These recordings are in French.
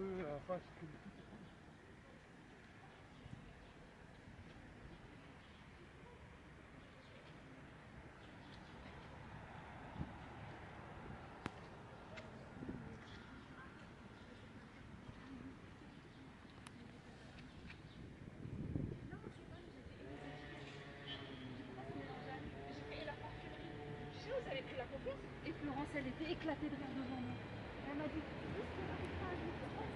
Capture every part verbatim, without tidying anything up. peu la face politique. Et Florence, elle était éclatée de rire devant moi. Elle m'a dit, qu'est-ce que j'arrive pas à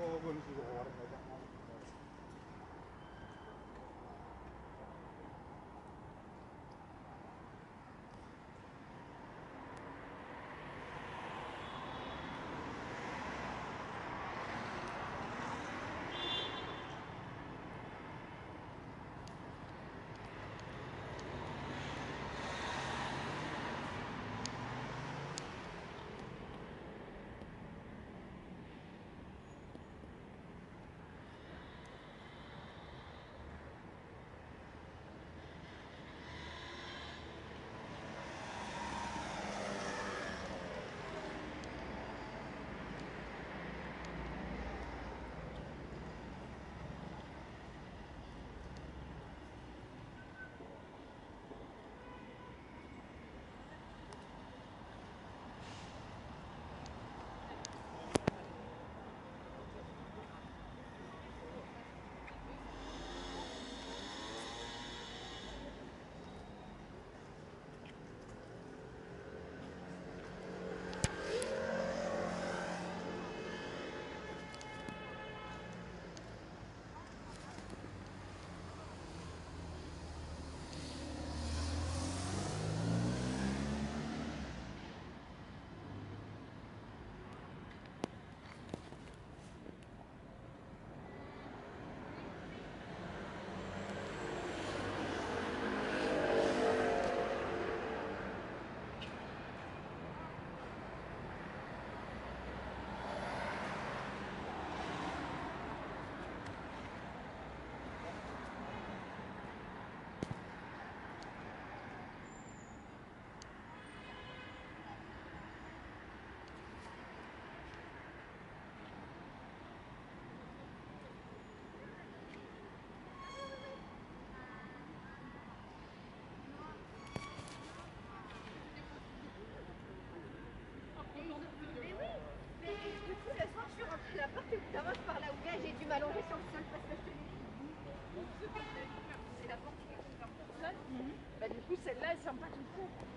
We're going to do the water. commence par là où là, j'ai dû m'allonger sur le sol parce que je te l'ai dit. C'est la porte qui est comme ça. Du coup, celle-là, elle ne sent pas tout le coup.